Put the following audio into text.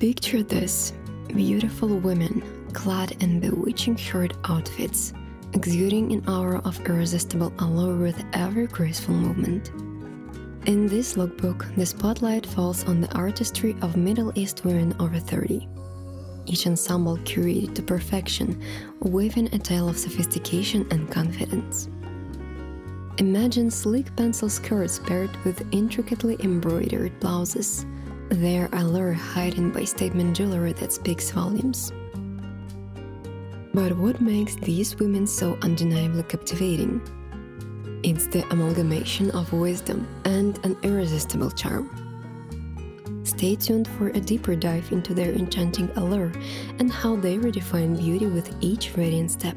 Picture this: beautiful women clad in bewitching short outfits, exuding an aura of irresistible allure with every graceful movement. In this lookbook, the spotlight falls on the artistry of Middle East women over 30. Each ensemble curated to perfection, weaving a tale of sophistication and confidence. Imagine sleek pencil skirts paired with intricately embroidered blouses, their allure heightened by statement jewelry that speaks volumes. But what makes these women so undeniably captivating? It's the amalgamation of wisdom and an irresistible charm. Stay tuned for a deeper dive into their enchanting allure and how they redefine beauty with each radiant step.